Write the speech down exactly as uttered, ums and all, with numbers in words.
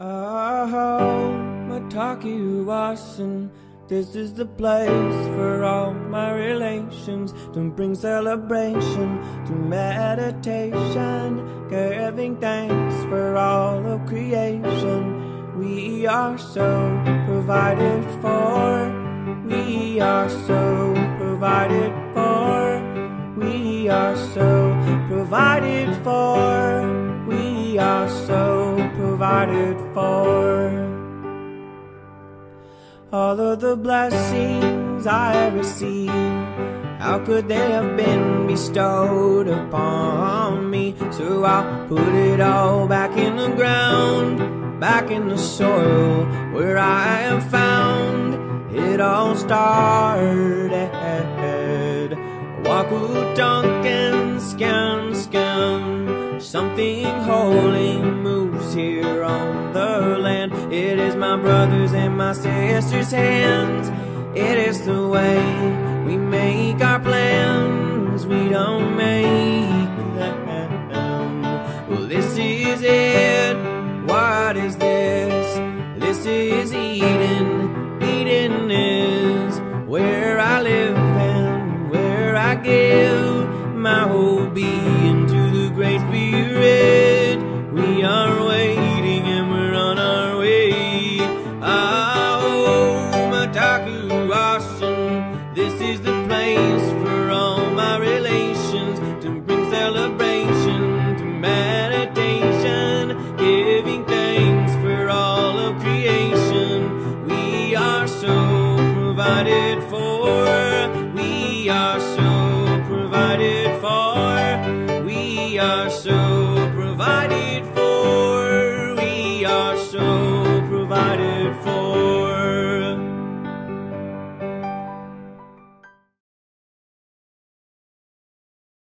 Oh, Mataki Wasan, this is the place for all my relations. To bring celebration to meditation, giving thanks for all of creation. We are so provided for, we are so provided for, we are so provided for, we are so provided for. All of the blessings I receive, how could they have been bestowed upon me? So I'll put it all back in the ground, back in the soil where I am found. It all started. Waku Tonkin, scan, scan. Something holy moves here on the land. It is my brothers and my sisters' hands. It is the way we make our plans. We don't make them. Well, this is it. What is this? This is Eden. Eden is where I live and where I give my whole being to the Great Spirit. We are waiting and we're on our way. Oh, Mataku Wasan, this is the place for all my relations. To bring celebration, to meditation, giving thanks for all of creation. We are so provided for, we are so provided for, we are so provided for. Provided